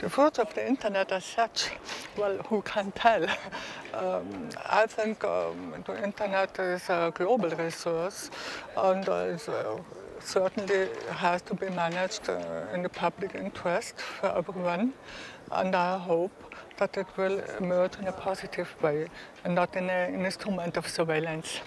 The fruits of the internet as such, well, who can tell? I think the internet is a global resource and certainly has to be managed in the public interest for everyone. And I hope that it will emerge in a positive way and not in an instrument of surveillance.